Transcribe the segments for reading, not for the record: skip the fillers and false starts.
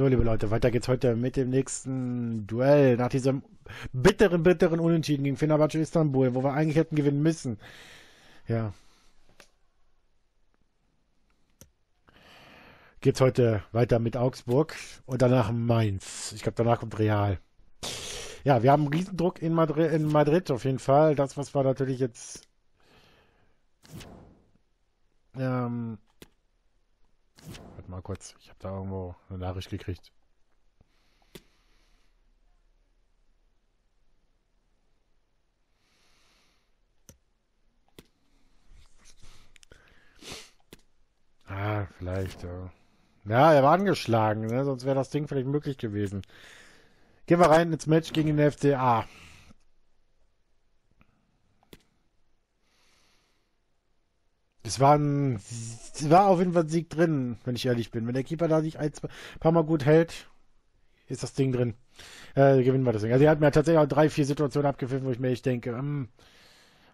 So, liebe Leute, weiter geht's heute mit dem nächsten Duell. Nach diesem bitteren Unentschieden gegen Fenerbahçe Istanbul, wo wir eigentlich hätten gewinnen müssen. Ja. Geht's heute weiter mit Augsburg und danach Mainz. Ich glaube, danach kommt Real. Ja, wir haben einen Riesendruck in Madrid auf jeden Fall. Das, was wir natürlich jetzt warte mal kurz, ich habe da irgendwo eine Nachricht gekriegt. Ah, vielleicht, ja. Ja, er war angeschlagen, ne? Sonst wäre das Ding vielleicht möglich gewesen. Gehen wir rein ins Match gegen den FCA. Es war auf jeden Fall ein Sieg drin, wenn ich ehrlich bin. Wenn der Keeper da sich ein paar Mal gut hält, ist das Ding drin. Gewinnen wir das Ding. Also er hat mir tatsächlich auch 3, 4 Situationen abgepfiffen, wo ich mir echt denke,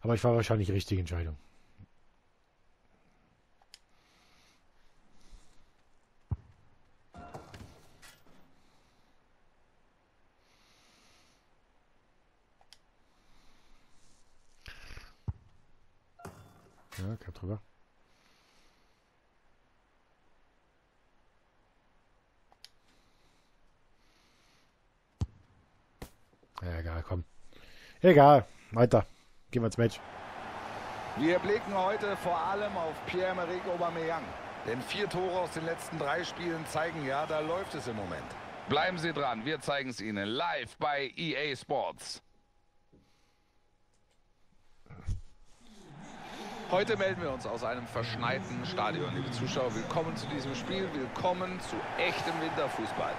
aber ich war wahrscheinlich die richtige Entscheidung. Ja, kann drüber. Ja, egal, komm. Egal, weiter. Gehen wir ins Match. Wir blicken heute vor allem auf Pierre-Emerick Aubameyang. Denn 4 Tore aus den letzten 3 Spielen zeigen ja, da läuft es im Moment. Bleiben Sie dran, wir zeigen es Ihnen live bei EA Sports. Heute melden wir uns aus einem verschneiten Stadion. Liebe Zuschauer, willkommen zu diesem Spiel, willkommen zu echtem Winterfußball.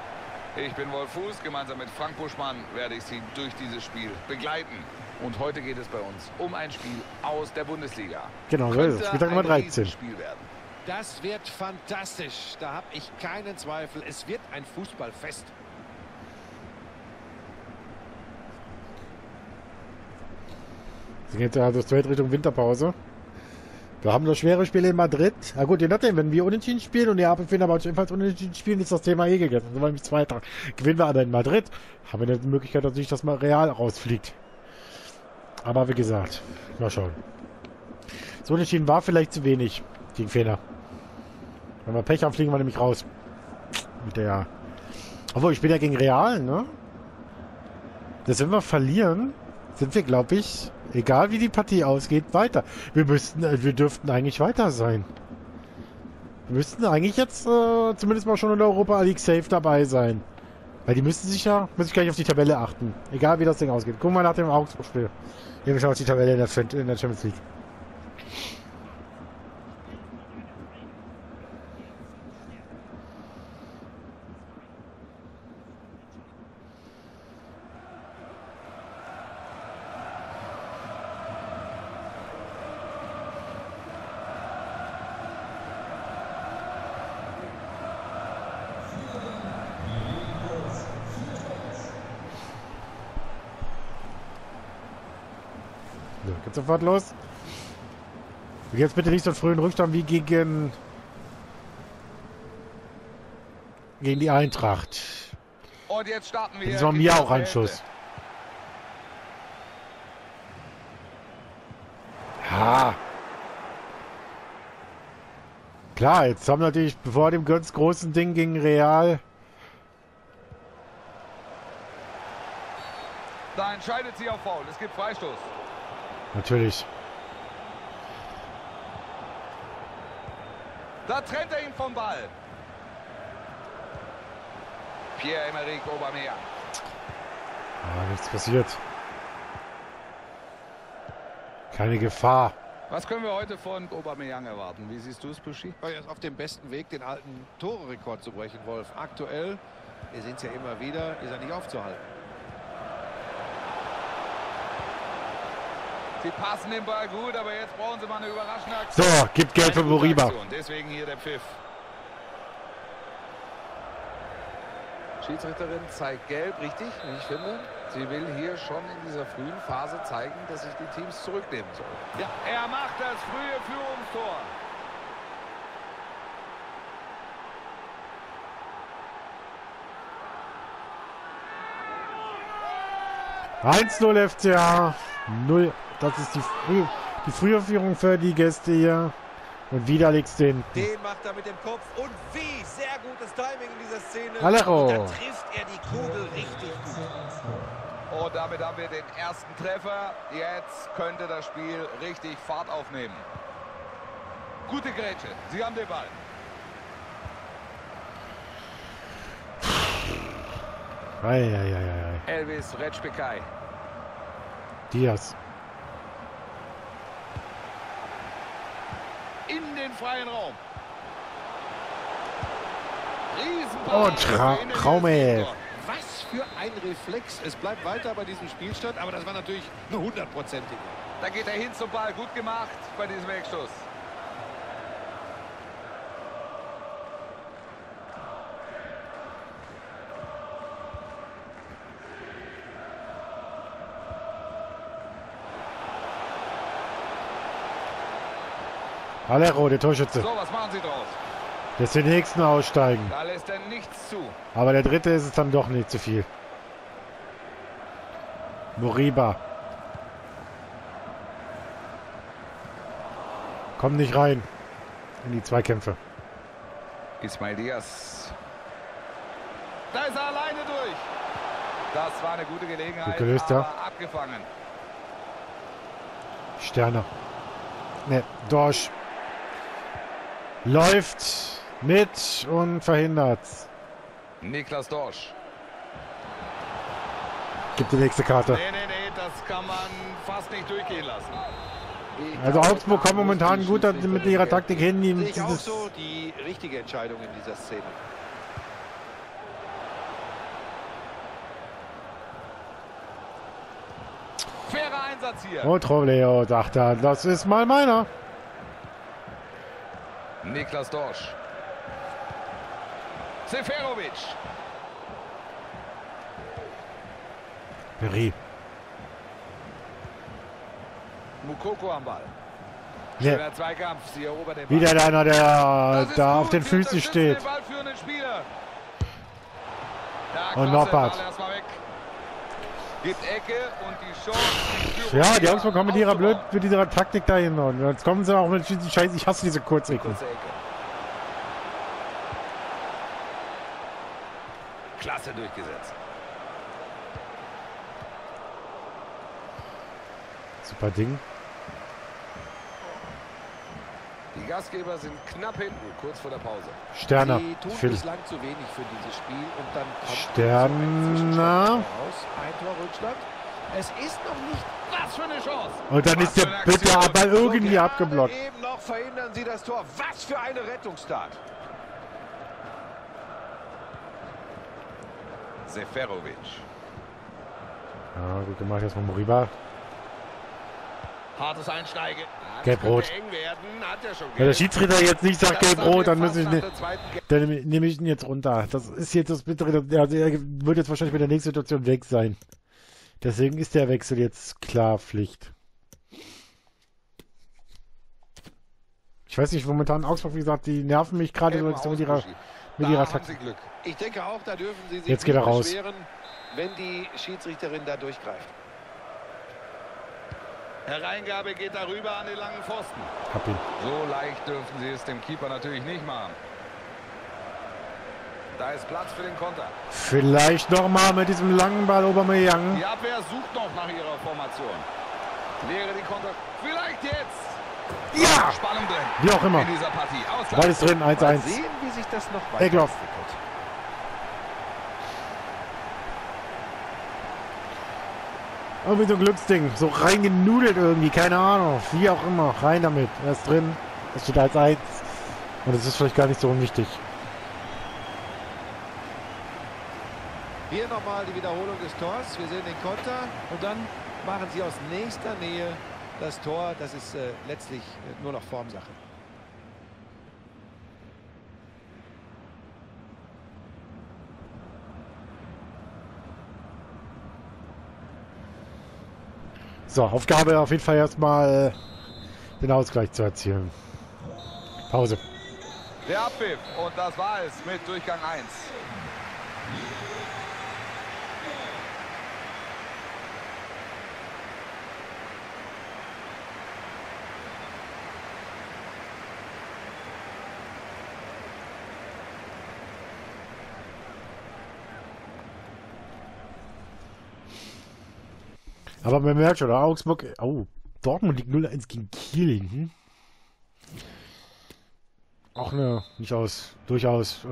Ich bin Wolf Fuss, gemeinsam mit Frank Buschmann werde ich Sie durch dieses Spiel begleiten. Und heute geht es bei uns um ein Spiel aus der Bundesliga. Genau, so Spieltag Nummer 13. Spiel werden. Das wird fantastisch, da habe ich keinen Zweifel. Es wird ein Fußballfest. Sie geht also straight Richtung Winterpause. Wir haben das schwere Spiel in Madrid. Na gut, je nachdem, wenn wir unentschieden spielen und die AP Fenerbahçe jedenfalls unentschieden spielen, ist das Thema eh gegessen. Dann waren wir 2. Gewinnen wir aber in Madrid, haben wir die Möglichkeit, dass nicht das mal Real rausfliegt. Aber wie gesagt, mal schauen. So unentschieden war vielleicht zu wenig gegen Fener. Wenn wir Pech haben, fliegen wir nämlich raus. Mit der. Obwohl, ich bin ja gegen Real, ne? Das, wenn wir verlieren, sind wir, glaube ich, egal wie die Partie ausgeht, weiter. Wir dürften eigentlich weiter sein. Wir müssten eigentlich jetzt zumindest mal schon in der Europa League safe dabei sein. Weil die müssen sich gar nicht auf die Tabelle achten. Egal wie das Ding ausgeht. Gucken wir nach dem Augsburg-Spiel. Hier müssen wir auf die Tabelle in der Champions League. Geht sofort los. Und jetzt bitte nicht so frühen Rückstand wie gegen die Eintracht. Und jetzt starten wir. Jetzt haben wir auch einen Schuss. Ha. Klar, jetzt haben natürlich vor dem ganz großen Ding gegen Real. Da entscheidet sie auf Foul. Es gibt Freistoß. Natürlich. Da trennt er ihn vom Ball. Pierre-Emerick Aubameyang. Ah, nichts passiert. Keine Gefahr. Was können wir heute von Aubameyang erwarten? Wie siehst du es, Buschi? Er ist auf dem besten Weg, den alten Tore-Rekord zu brechen, Wolf. Aktuell, wir sehen es ja immer wieder, ist er nicht aufzuhalten. Sie passen den Ball gut, aber jetzt brauchen sie mal eine überraschende Aktion. So, gibt Geld für Moriba. Deswegen hier der Pfiff. Schiedsrichterin zeigt gelb, richtig, ich finde. Sie will hier schon in dieser frühen Phase zeigen, dass sich die Teams zurücknehmen sollen. Ja, er macht das frühe Führungstor. 1-0 FCA. 0. Das ist die frühe Führung für die Gäste hier. Und wieder legst den. Den macht er mit dem Kopf. Und wie sehr gutes Timing in dieser Szene. Alario. Da trifft er die Kugel richtig gut. Und damit haben wir den ersten Treffer. Jetzt könnte das Spiel richtig Fahrt aufnehmen. Gute Grätsche. Sie haben den Ball. Elvis Redzepi. Diaz. In den freien Raum. Riesenball. Und Raume. Was für ein Reflex. Es bleibt weiter bei diesem Spielstand, aber das war natürlich eine hundertprozentige. Da geht er hin zum Ball. Gut gemacht bei diesem Eckstoß. Alario, der Torschütze. So, was machen Sie draus? Lässt den nächsten aussteigen. Da lässt er nichts zu. Aber der dritte ist es dann doch nicht zu viel. Moriba. Kommt nicht rein in die Zweikämpfe. Ismail Dias. Da ist er alleine durch. Das war eine gute Gelegenheit. Gut gelöst, ja. Abgefangen. Sterne. Ne, Dorsch. Läuft mit und verhindert's. Niklas Dorsch. Gibt die nächste Karte. Nee, das kann man fast nicht durchgehen lassen. Also Augsburg kommt momentan gut mit ihrer Taktik hin. Das ist auch so die richtige Entscheidung in dieser Szene. Fairer Einsatz hier. Und Robleo dachte er, das ist mal meiner. Niklas Dorsch. Seferovic. Peri. Mukoko am Ball. Schöner Zweikampf. Sie erobern den Ball. Wieder einer, der da auf den Füßen steht. Und Noppert. Gibt Ecke und die Chance. Ja, die Augsburg kommen mit ihrer Taktik dahin. Und jetzt kommen sie auch mit diesen Scheiß. Ich hasse diese Kurzecken. Klasse durchgesetzt. Super Ding. Die Gastgeber sind knapp hinten, kurz vor der Pause. Sterner. Die tun bislang zu wenig für dieses Spiel und dann kommt Sterner. Ein Tor Rückstand. Es ist noch nicht was für eine Chance. Und dann ist der bitte aber irgendwie abgeblockt. Eben noch verhindern sie das Tor. Was für eine Rettungstat. Seferovic. Ja, gut gemacht, erstmal Moriba. Hartes Einsteigen. Gelb-Rot. Wenn der Schiedsrichter jetzt nicht sagt Gelb-Rot, dann nehme ich ihn jetzt runter. Das ist jetzt das Bittere. Also er wird jetzt wahrscheinlich mit der nächsten Situation weg sein. Deswegen ist der Wechsel jetzt klar Pflicht. Ich weiß nicht, momentan Augsburg, wie gesagt, die nerven mich gerade mit ihrer Taktik. Ich denke auch, da dürfen sie sich jetzt geht er raus, wenn die Schiedsrichterin da durchgreift. Hereingabe geht darüber an den langen Pfosten. Hab ihn. So leicht dürfen sie es dem Keeper natürlich nicht machen. Da ist Platz für den Konter. Vielleicht nochmal mit diesem langen Ball Aubameyang. Die Abwehr sucht noch nach ihrer Formation. Leere die Konter. Vielleicht jetzt. Ja! Spannend drin. Wie auch immer. In dieser Partie. Beides drin, 1-1. Sehen, wie sich das noch weiter Eckloff. Irgendwie so ein Glücksding, so reingenudelt irgendwie, keine Ahnung, wie auch immer, rein damit. Er ist drin, es steht 1-1 und es ist vielleicht gar nicht so unwichtig. Hier nochmal die Wiederholung des Tors, wir sehen den Konter und dann machen sie aus nächster Nähe das Tor, das ist letztlich nur noch Formsache. So, Aufgabe auf jeden Fall erstmal den Ausgleich zu erzielen. Pause. Der Abpfiff und das war es mit Durchgang 1. Aber man merkt schon, Augsburg... Oh, Dortmund liegt 0-1 gegen Kiel hinten. Auch eine durchaus interessantes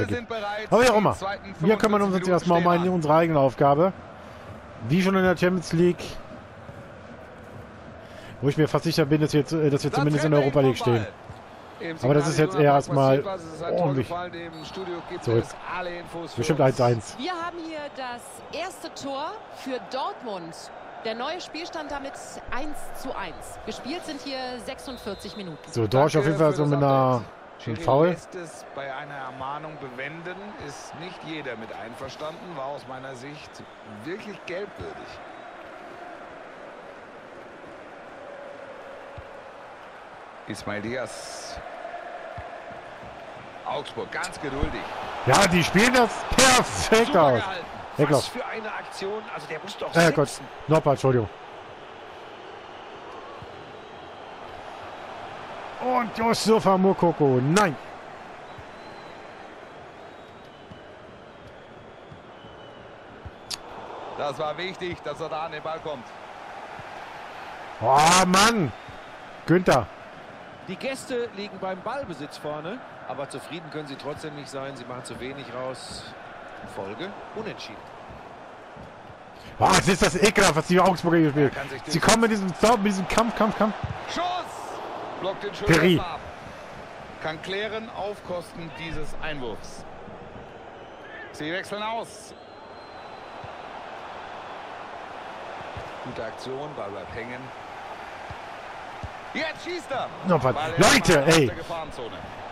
Ergebnis. Aber wie auch immer, wir kümmern uns jetzt erstmal um unsere eigene Aufgabe. Wie schon in der Champions League, wo ich mir fast sicher bin, dass wir zumindest in der Europa League stehen. Aber das ist jetzt erstmal ordentlich. So, jetzt bestimmt 1-1. Wir haben hier das erste Tor für Dortmund. Der neue Spielstand damit 1:1. Gespielt sind hier 46 Minuten. So, Dorsch auf jeden Fall so mit einer Foul. Bei einer Ermahnung bewenden ist nicht jeder mit einverstanden. War aus meiner Sicht wirklich gelbwürdig. Ismail Dias. Augsburg ganz geduldig. Ja, die spielen das perfekt aus. Eckloff. Was für eine Aktion, also der muss doch sitzen. Gott, Noppert, Entschuldigung. Und Josefa Mukoko, nein. Das war wichtig, dass er da an den Ball kommt. Oh Mann, Günther. Die Gäste liegen beim Ballbesitz vorne, aber zufrieden können sie trotzdem nicht sein. Sie machen zu wenig raus. Folge unentschieden. Boah, das ist das ekelhaft, was die Augsburger hier spielen. Sie kommen mit diesem Zauber, mit diesem Kampf. Schuss! Blockt den Schuss. Peri kann klären auf Kosten dieses Einwurfs. Sie wechseln aus. Gute Aktion, Ball bleibt hängen. Jetzt schießt er! Leute, ey!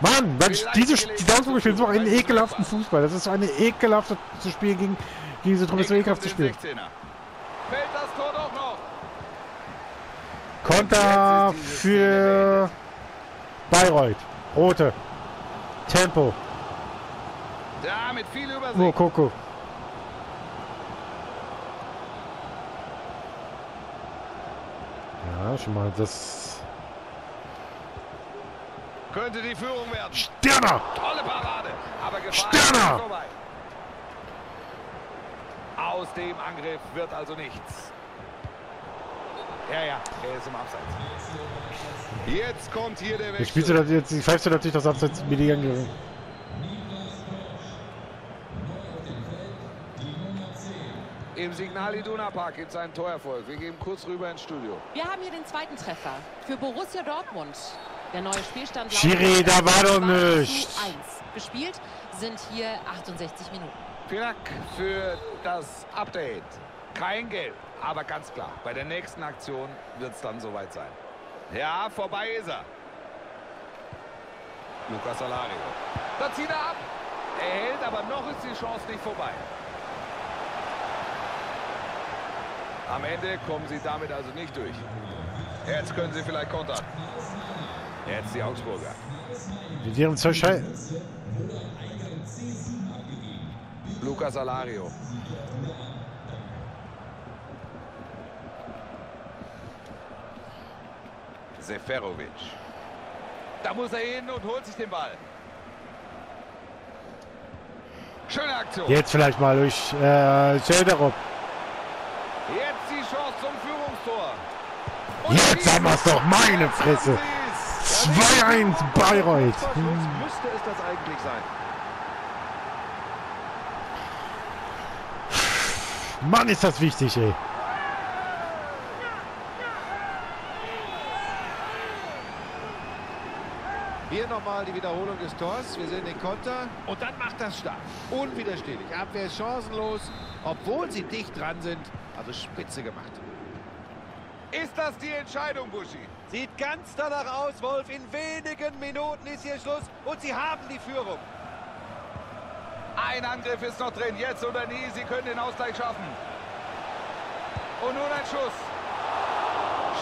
Mann, diese Augsburger spielen so einen ekelhaften Fußball. Das ist so eine ekelhafte zu spielen gegen diese Truppe, so ekelhaft zu spielen. Fällt das Tor doch noch. Konter für Bayreuth. Rote. Tempo. Da mit viel Übersicht. Moukoko. Ja, schon mal das. Könnte die Führung werden. Sterner! Tolle Parade, aber Sterner! Vorbei. Aus dem Angriff wird also nichts. Ja, er ist im Abseits. Jetzt kommt hier der Wechsel. Jetzt pfeifst du natürlich das Abseits mit die Angriff. Im Signal Iduna Park gibt es einen Torerfolg. Wir gehen kurz rüber ins Studio. Wir haben hier den zweiten Treffer für Borussia Dortmund. Der neue Spielstand Schiri, da war doch nichts. Gespielt sind hier 68 Minuten. Vielen Dank für das Update. Kein Gelb, aber ganz klar. Bei der nächsten Aktion wird es dann soweit sein. Ja, vorbei ist er. Lucas Alario. Da zieht er ab. Er hält, aber noch ist die Chance nicht vorbei. Am Ende kommen sie damit also nicht durch. Jetzt können sie vielleicht kontern. Jetzt die Augsburger. Mit ihrem Zerschall. Lucas Alario. Seferovic. Da muss er hin und holt sich den Ball. Schöne Aktion. Jetzt vielleicht mal durch Schilderup. Jetzt die Chance zum Führungstor. Und jetzt haben wir es doch, meine Fresse. 2-1 Bayreuth. Müsste es das eigentlich sein? Mann, ist das wichtig, ey. Hier nochmal die Wiederholung des Tors. Wir sehen den Konter und dann macht das stark. Unwiderstehlich. Abwehr ist chancenlos, obwohl sie dicht dran sind. Also spitze gemacht. Ist das die Entscheidung, Buschi? Sieht ganz danach aus, Wolf. In wenigen Minuten ist hier Schluss und sie haben die Führung. Ein Angriff ist noch drin, jetzt oder nie. Sie können den Ausgleich schaffen. Und nun ein Schuss.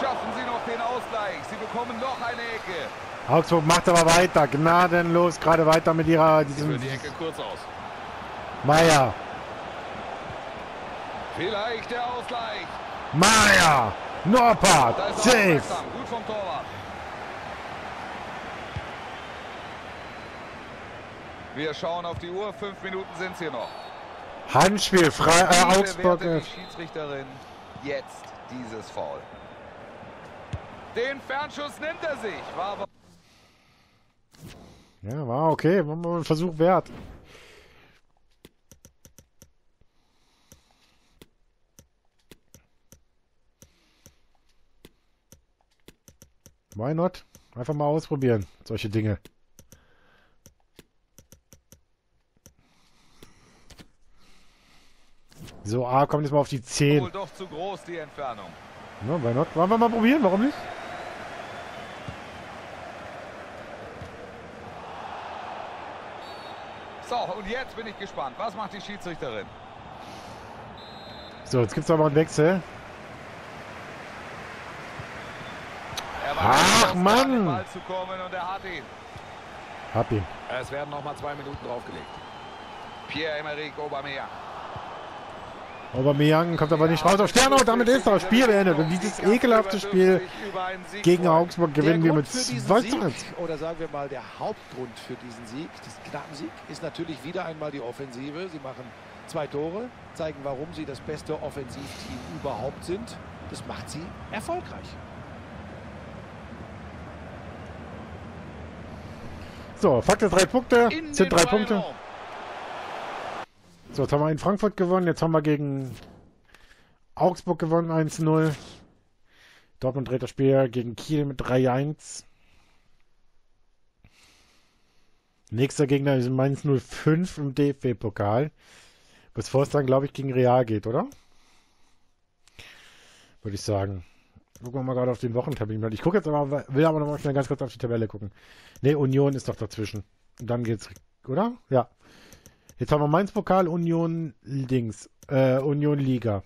Schaffen sie noch den Ausgleich. Sie bekommen noch eine Ecke. Augsburg macht aber weiter, gnadenlos, gerade weiter mit ihrer... Die Ecke kurz aus. Meier. Vielleicht der Ausgleich. Meier. Noppert, safe. Gut vom Torwart. Wir schauen auf die Uhr. 5 Minuten sind es hier noch. Handspiel, frei Augsburg. Die Schiedsrichterin jetzt dieses Foul. Den Fernschuss nimmt er sich. War aber ja, war okay. War mal ein Versuch wert. Why not? Einfach mal ausprobieren, solche Dinge. So, A kommt jetzt mal auf die 10. Wohl doch zu groß, die Entfernung. No, why not? Wollen wir mal probieren, warum nicht? So, und jetzt bin ich gespannt. Was macht die Schiedsrichterin? So, jetzt gibt es aber einen Wechsel. Ach Mann! Und er hat ihn. Hab ihn. Es werden nochmal 2 Minuten draufgelegt. Pierre-Emerick Aubameyang. Aubameyang kommt aber nicht raus auf Stern. Und damit ist das Spiel beendet. Und dieses ekelhafte Spiel gegen Augsburg gewinnen wir mit 2:1. Oder sagen wir mal, der Hauptgrund für diesen Sieg, diesen knappen Sieg, ist natürlich wieder einmal die Offensive. Sie machen 2 Tore, zeigen, warum sie das beste Offensivteam überhaupt sind. Das macht sie erfolgreich. So, Fakt ist 3 Punkte, sind 3 Punkte. So, jetzt haben wir in Frankfurt gewonnen, jetzt haben wir gegen Augsburg gewonnen, 1:0. Dortmund dreht das Spiel gegen Kiel mit 3:1. Nächster Gegner ist Mainz 05 im DFB-Pokal. Bevor es dann, glaube ich, gegen Real geht, oder? Würde ich sagen. Gucken wir mal gerade auf den Wochentermin. Ich gucke jetzt aber, will aber noch mal ganz kurz auf die Tabelle gucken. Ne, Union ist doch dazwischen. Und dann geht's, oder? Ja. Jetzt haben wir Mainz Pokal, Union Dings, Union Liga.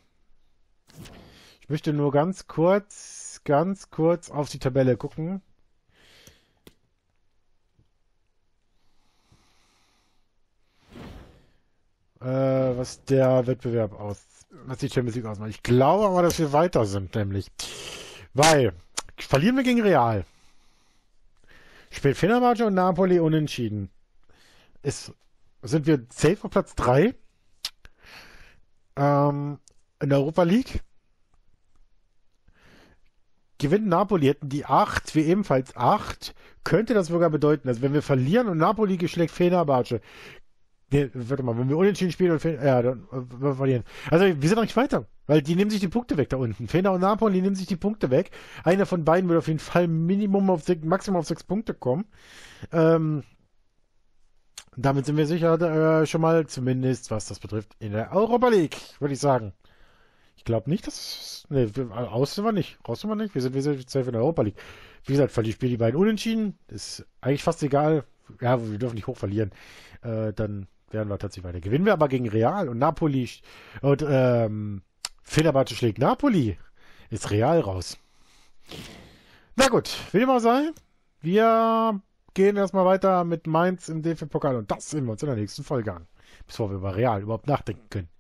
Ich möchte nur ganz kurz auf die Tabelle gucken. Was der Wettbewerb aus, was die Champions League ausmacht. Ich glaube aber, dass wir weiter sind, nämlich. Weil, verlieren wir gegen Real. Spielt Fenerbahçe und Napoli unentschieden. Sind wir safe auf Platz 3. In der Europa League. Gewinnt Napoli, hätten die 8, wir ebenfalls 8. Könnte das sogar bedeuten, dass wenn wir verlieren und Napoli geschlägt Fenerbahçe. Nee, warte mal, wenn wir unentschieden spielen und dann verlieren. Also wir sind noch nicht weiter, weil die nehmen sich die Punkte weg da unten. Fener und Napoli nehmen sich die Punkte weg. Einer von beiden wird auf jeden Fall maximum auf 6 Punkte kommen. Damit sind wir sicher schon mal, zumindest was das betrifft, in der Europa League, würde ich sagen. Ich glaube nicht, dass... Ne, raus sind wir nicht. Wir sind safe in der Europa League. Wie gesagt, spielen die beiden unentschieden. Ist eigentlich fast egal. Ja, wir dürfen nicht hoch verlieren. Dann werden wir tatsächlich weiter. Gewinnen wir aber gegen Real und Napoli und Fenerbahçe schlägt Napoli, ist Real raus. Na gut, wie immer sei, wir gehen erstmal weiter mit Mainz im DFB-Pokal und das sehen wir uns in der nächsten Folge an, bevor wir über Real überhaupt nachdenken können.